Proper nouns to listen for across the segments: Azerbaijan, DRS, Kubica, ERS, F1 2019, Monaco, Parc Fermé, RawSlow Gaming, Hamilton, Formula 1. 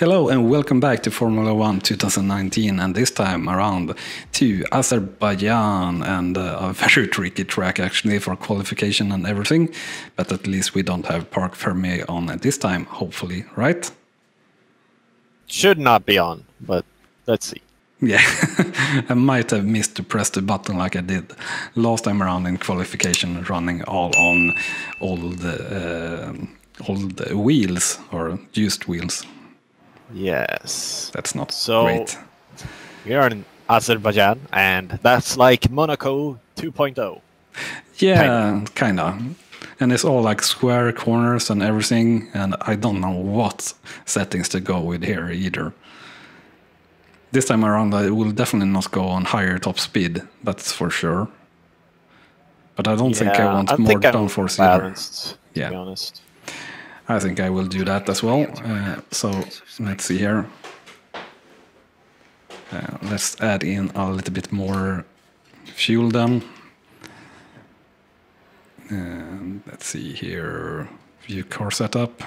Hello and welcome back to Formula 1 2019, and this time around to Azerbaijan, and a very tricky track actually for qualification and everything, but at least we don't have Parc Fermé on at this time, hopefully, right? Should not be on, but let's see. Yeah, I might have missed to press the button like I did last time around in qualification, running all on old wheels or used wheels. Yes. That's not so great. We are in Azerbaijan, and that's like Monaco 2.0. Yeah, kinda. And it's all like square corners and everything, and I don't know what settings to go with here either. This time around, I will definitely not go on higher top speed, that's for sure. But I don't think I want more downforce either. Yeah. To be honest. I think I will do that as well. So let's see here. Let's add in a little bit more fuel then. And let's see here, view car setup.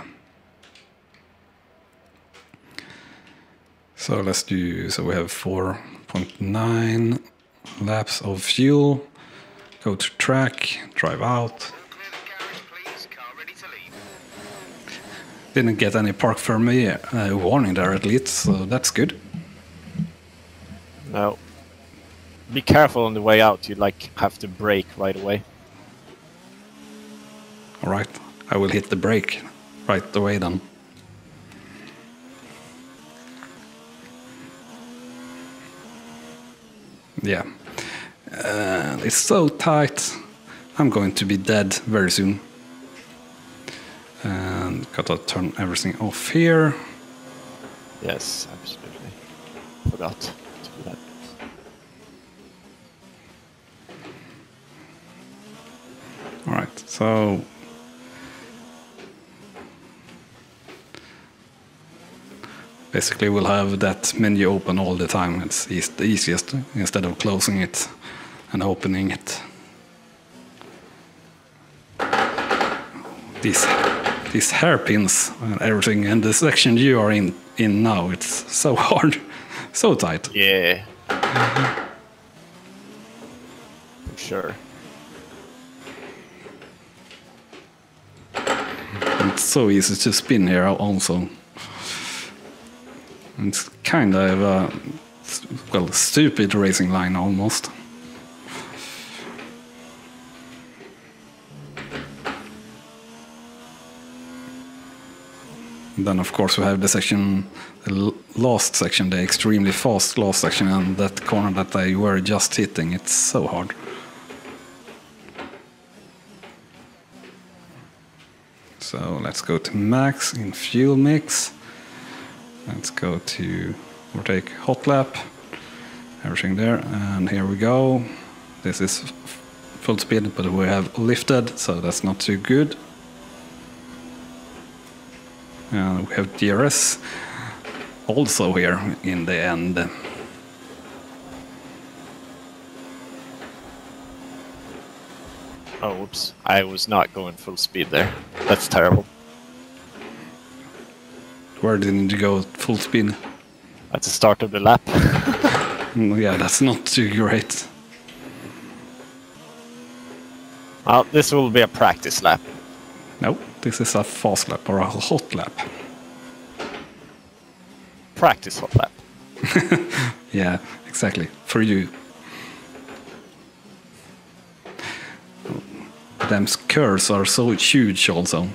So let's do, so we have 4.9 laps of fuel, go to track, drive out. Didn't get any Parc Fermé warning there at least, so that's good. No. Be careful on the way out, you like have to brake right away. Alright, I will hit the brake right away then. Yeah. It's so tight, I'm going to be dead very soon. And gotta turn everything off here. Yes, absolutely. Forgot to do that. All right, so basically we'll have that menu open all the time. It's the easiest instead of closing it and opening it. These hairpins and everything, and the section you are in now, it's so hard, so tight. Yeah. For sure. It's so easy to spin here also. It's kind of a, well, stupid racing line almost. Then of course we have the section, the last section, the extremely fast last section, and that corner that they were just hitting, it's so hard. So let's go to max in fuel mix. Let's go to overtake hot lap, everything there, and here we go. This is full speed, but we have lifted, so that's not too good. And we have DRS also here in the end. Oh, whoops. I was not going full speed there. That's terrible. Where didn't you go full speed? At the start of the lap. Yeah, that's not too great. Well, this will be a practice lap. Nope. This is a fast lap or a hot lap. Practice hot lap. Yeah, exactly. For you. Them curves are so huge also.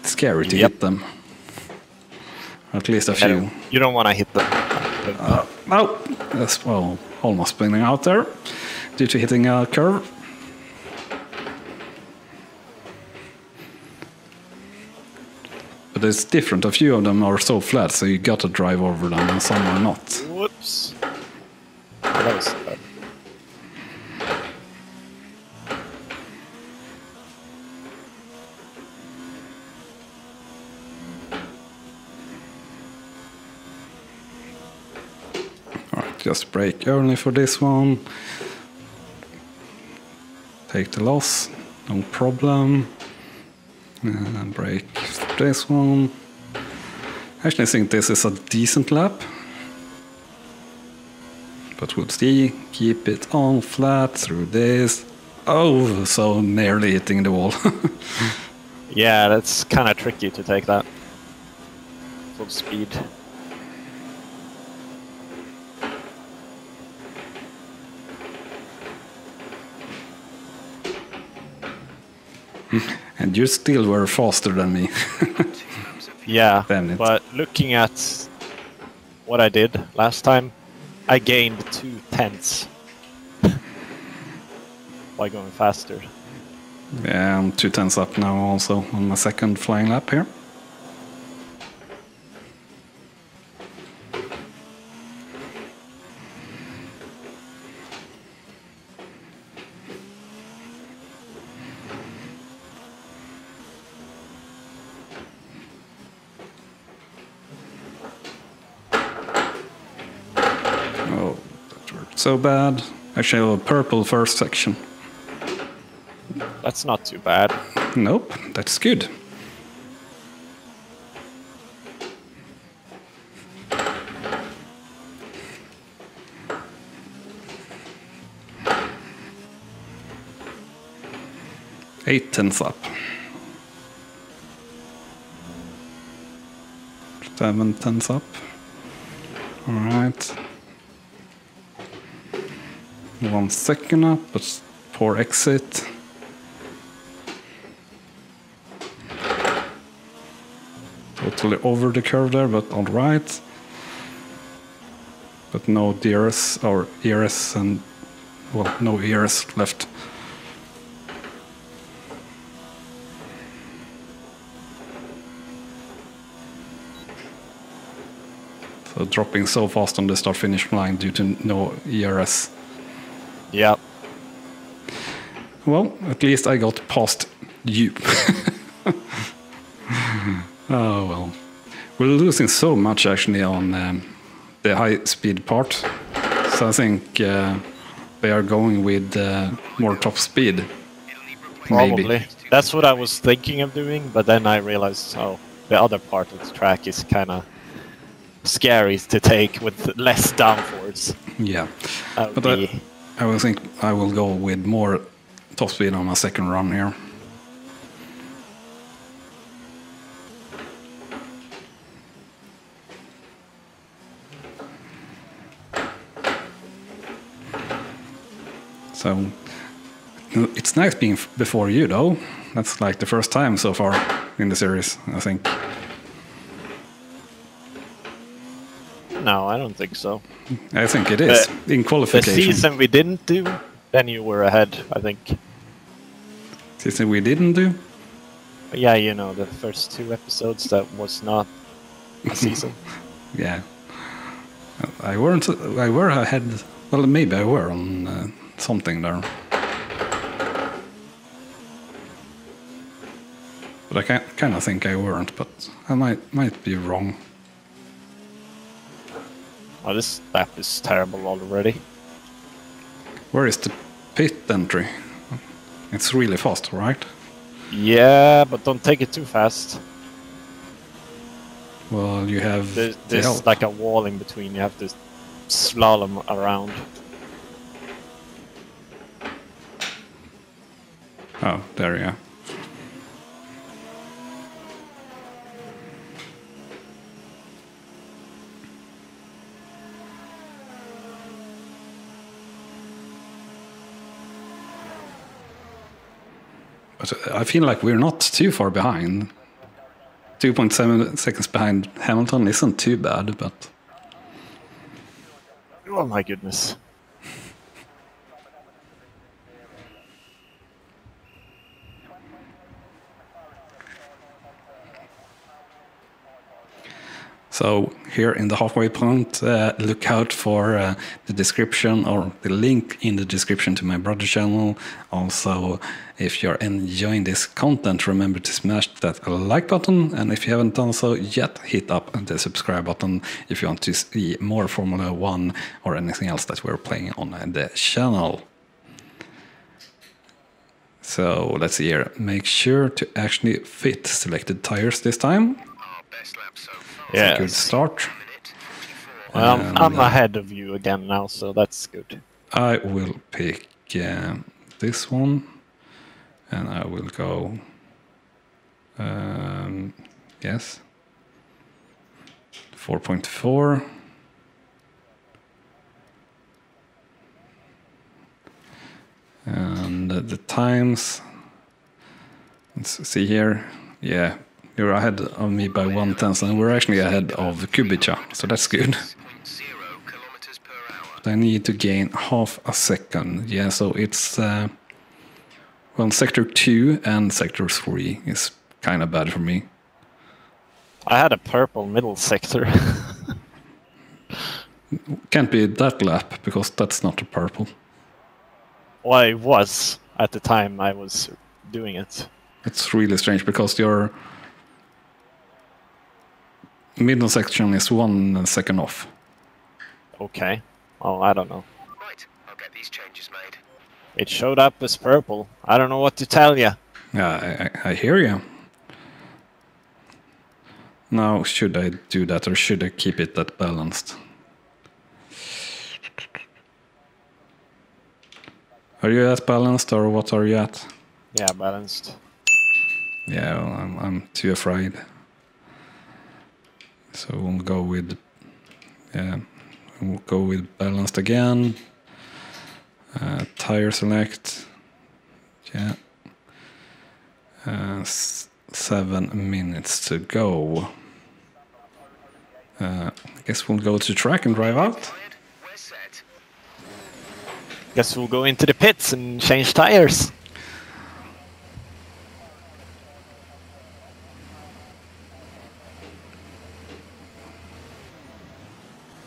It's scary to hit them. At least a few. You don't want to hit them. No. That's, well, almost spinning out there due to hitting a curve. But it's different, a few of them are so flat, so you gotta drive over them, and some are not. Whoops. That was bad. Alright, just brake early for this one. Take the loss, no problem. And brake. This one, Actually, I think this is a decent lap. But we'll see. Keep it on flat through this. Oh, so nearly hitting the wall. Yeah, that's kind of tricky to take that full speed. And you still were faster than me. Yeah, but looking at what I did last time, I gained 0.2 by going faster. Yeah, I'm 0.2 up now also on my second flying lap here. So bad. Actually, a purple first section. That's not too bad. Nope, that's good. Eight tenths up. 7 tenths up. All right. 1 second up, but poor exit. Totally over the curve there, but all right. But no DRS or ERS, and well, no ERS left. So dropping so fast on the start-finish line due to no ERS. Yeah. Well, at least I got past you. Oh well, we're losing so much actually on the high-speed part, so I think they are going with more top speed. Probably. Maybe. That's what I was thinking of doing, but then I realized, oh, the other part of the track is kind of scary to take with less downforce. Yeah, I think I will go with more top speed on my second run here. So it's nice being before you, though. That's like the first time so far in the series, I think. No, I don't think so. I think it is, in qualification. The season we didn't do, then you were ahead, I think. Season we didn't do? Yeah, you know, the first 2 episodes that was not a season. Yeah. I were ahead, well, maybe I were on something there. But I kind of think I weren't, but I might be wrong. Oh, this lap is terrible already. Where is the pit entry? It's really fast, right? Yeah, but don't take it too fast. Well, you have... There's like a wall in between. You have to slalom around. Oh, there you are. I feel like we're not too far behind. 2.7 seconds behind Hamilton isn't too bad, but... Oh my goodness. So here in the halfway point, look out for the description or the link in the description to my brother channel. Also, if you're enjoying this content, remember to smash that like button. And if you haven't done so yet, hit up the subscribe button if you want to see more Formula 1 or anything else that we're playing on the channel. So let's see here. Make sure to actually fit selected tires this time. Our best lap so far. Yeah. It's a good start. Well, I'm ahead of you again now, so that's good. I will pick this one, and I will go... yes. 4.4. And the times... Let's see here. Yeah, you're ahead of me by 1/10, and we're actually ahead of Kubica, so that's good. But I need to gain half a second. Yeah, so it's... well, Sector 2 and Sector 3 is kind of bad for me. I had a purple middle sector. Can't be that lap, because that's not a purple. Well, it was at the time I was doing it. It's really strange, because your middle section is 1 second off. Okay. Oh, I don't know. Right, I'll get these changes made. It showed up as purple. I don't know what to tell you. Yeah, I hear you. Now, should I do that, or should I keep it that balanced? Are you at balanced, or what are you at? Yeah, balanced. Yeah, well, I'm too afraid. So we'll go with, balanced again. Tire select. Yeah. 7 minutes to go. I guess we'll go to track and drive out. Guess we'll go into the pits and change tires.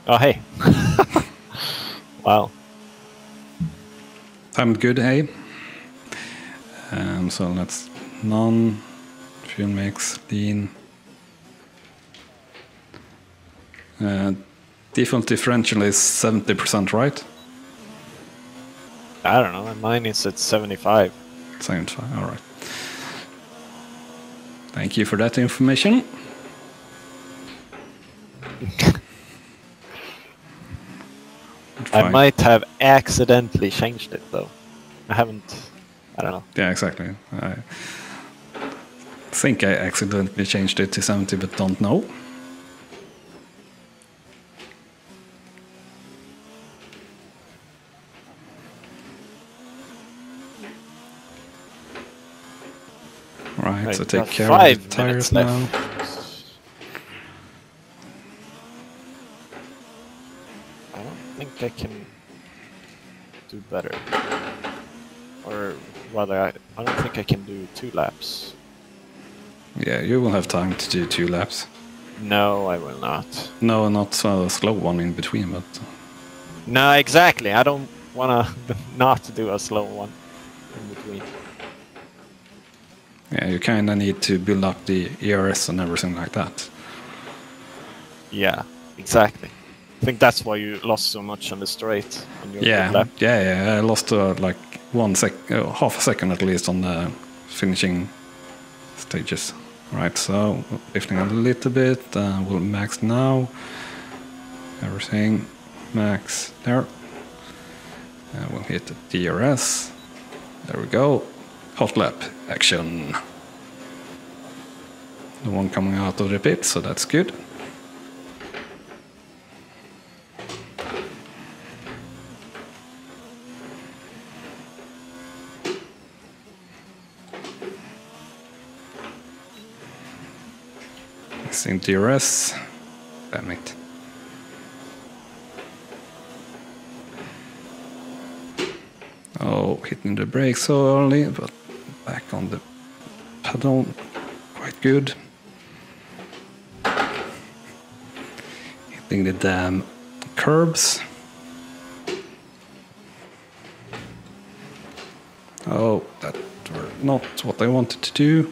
Oh, hey. Wow. I'm good, hey. So let's non fuel mix lean. Default differential is 70%, right? I don't know. Mine is at 75. 75. All right. Thank you for that information. Fine. I might have accidentally changed it, though. I haven't... I don't know. Yeah, exactly. I think I accidentally changed it to 70, but don't know. Right, so take care of the tires now. I can do better, or rather, I don't think I can do 2 laps. Yeah, you will have time to do 2 laps. No, I will not. No, not a slow one in between, but... No, exactly, I don't want to not do a slow one in between. Yeah, you kind of need to build up the ERS and everything like that. Yeah, exactly. I think that's why you lost so much on the straight. On your lap. Yeah. I lost like 1 second, half a second at least on the finishing stages. Right, so lifting a little bit. We'll max now. Everything max there. We'll hit the DRS. There we go. Hot lap action. The one coming out of the pit, so that's good. In DRS. Damn it. Oh, hitting the brake so early, but back on the pedal. Quite good. Hitting the damn curbs. Oh, that were not what I wanted to do.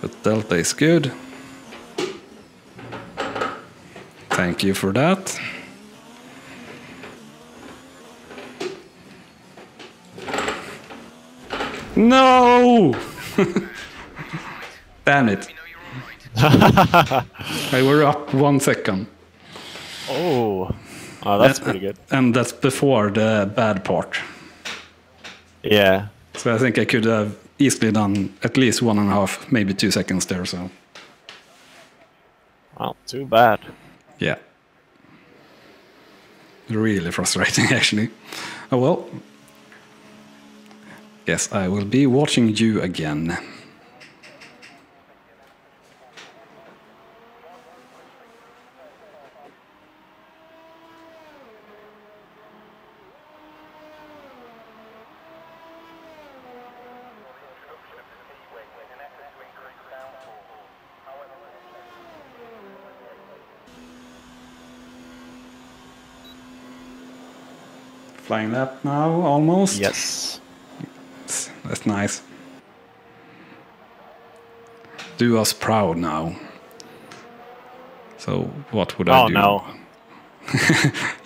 But delta is good. Thank you for that. No! Damn it. I were up 1 second. Oh, that's pretty good. And that's before the bad part. Yeah. So I think I could have easily done at least 1.5, maybe 2 seconds there. So. Well, too bad. Yeah. Really frustrating, actually. Oh well. Yes, I will be watching you again. Flying lap now, almost. Yes. That's nice. Do us proud now. So what would I do? Oh, no.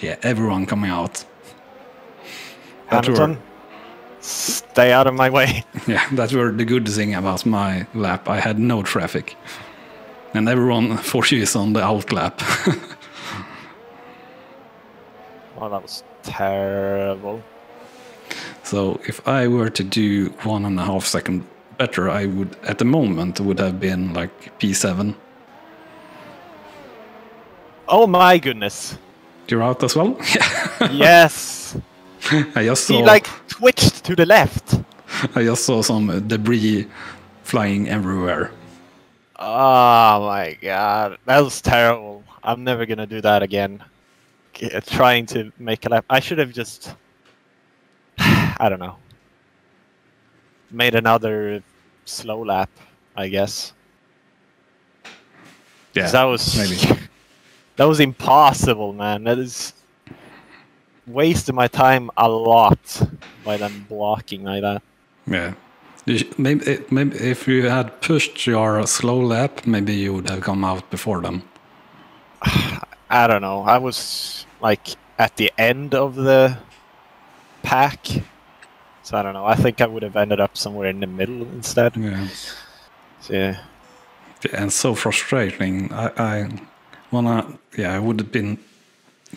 Yeah, everyone coming out. Hamilton, stay out of my way. Yeah, that were the good thing about my lap. I had no traffic. And everyone for you is on the out lap. Oh, that was terrible. So if I were to do 1.5 seconds better, I would, at the moment, would have been like P7. Oh my goodness! You're out as well. Yes. I just saw. He like twitched to the left. I just saw some debris flying everywhere. Oh my god, that was terrible. I'm never gonna do that again. Trying to make a lap. I should have just, I don't know, made another slow lap, I guess. Yeah, that was maybe. That was impossible, man. That is wasting my time a lot by them blocking like that. Yeah, maybe if you had pushed your slow lap, maybe you would have come out before them. I don't know. I was like at the end of the pack, so I don't know. I think I would have ended up somewhere in the middle instead. Yeah. So, yeah. And so frustrating. I would have been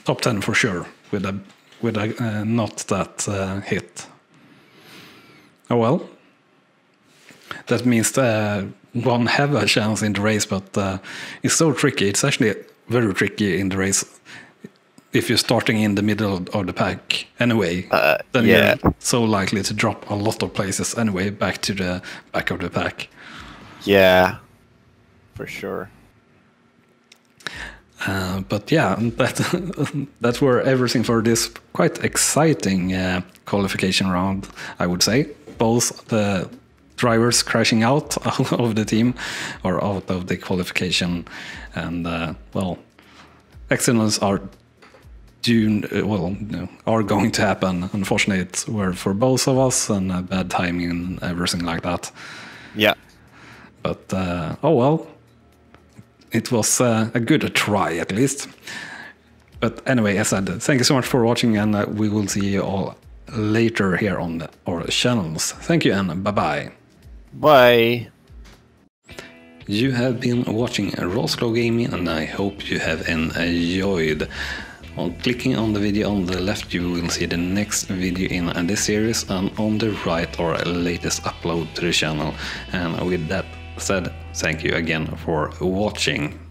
top 10 for sure with a not that hit. Oh well. That means one have a chance in the race, but it's so tricky. It's actually very tricky in the race if you're starting in the middle of the pack anyway. Then yeah, you're so likely to drop a lot of places anyway back to the back of the pack. Yeah, for sure. But yeah, that's where everything for this quite exciting qualification round, I would say. Both the drivers crashing out of the team or out of the qualification, and well, accidents are going to happen. Unfortunately, it were for both of us, and bad timing and everything like that. Yeah, but oh well, it was a good try at least. But anyway, as I said, thank you so much for watching, and we will see you all later here on our channels. Thank you, and bye bye. Bye. You have been watching RawSlow Gaming, and I hope you have enjoyed. On clicking on the video on the left, you will see the next video in this series, and on the right our latest upload to the channel. And with that said, thank you again for watching.